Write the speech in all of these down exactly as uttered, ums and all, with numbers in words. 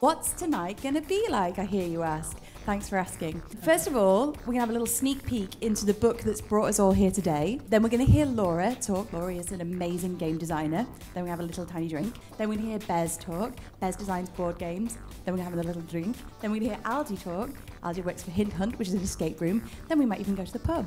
What's tonight gonna be like, I hear you ask? Thanks for asking. First of all, we're gonna have a little sneak peek into the book that's brought us all here today. Then we're gonna hear Laura talk. Laura is an amazing game designer. Then we have a little tiny drink. Then we're gonna hear Bez talk. Bez designs board games. Then we're gonna have a little drink. Then we're gonna hear Aldi talk. Aldi works for Hint Hunt, which is an escape room. Then we might even go to the pub.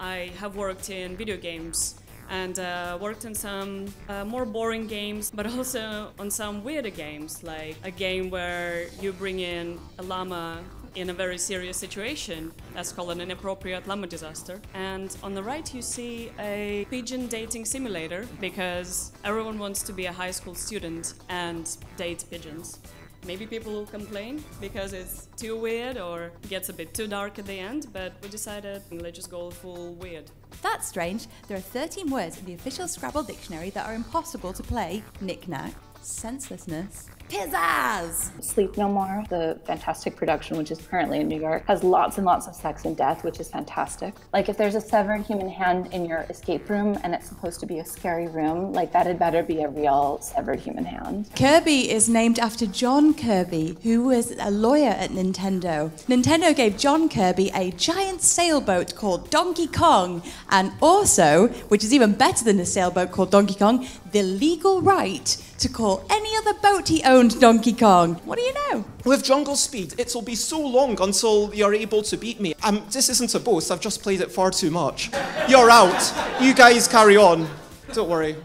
I have worked in video games and uh, worked on some uh, more boring games, but also on some weirder games, like a game where you bring in a llama in a very serious situation. That's called an inappropriate llama disaster. And on the right you see a pigeon dating simulator, because everyone wants to be a high school student and date pigeons. Maybe people will complain because it's too weird or gets a bit too dark at the end, but we decided let's just go full weird. That's strange. There are thirteen words in the official Scrabble dictionary that are impossible to play. Knick-knack, senselessness, pizzazz! Sleep No More, the fantastic production, which is currently in New York, has lots and lots of sex and death, which is fantastic. Like, if there's a severed human hand in your escape room and it's supposed to be a scary room, like, that had better be a real severed human hand. Kirby is named after John Kirby, who was a lawyer at Nintendo. Nintendo gave John Kirby a giant sailboat called Donkey Kong, and also, which is even better than a sailboat called Donkey Kong, the legal right to call any other boat he owned Donkey Kong. What do you know? With Jungle Speed, it'll be so long until you're able to beat me. Um, this isn't a boast, I've just played it far too much. You're out. You guys carry on. Don't worry.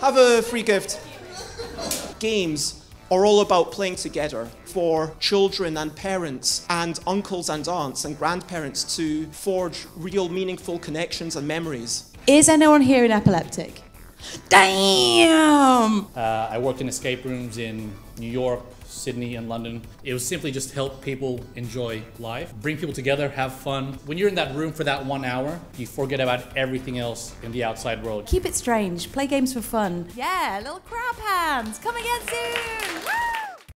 Have a free gift. Games are all about playing together for children and parents and uncles and aunts and grandparents to forge real meaningful connections and memories. Is anyone here an epileptic? Damn! Uh, I worked in escape rooms in New York, Sydney, and London. It was simply just help people enjoy life, bring people together, have fun. When you're in that room for that one hour, you forget about everything else in the outside world. Keep it strange, play games for fun. Yeah, little crab hands, come again soon! Woo!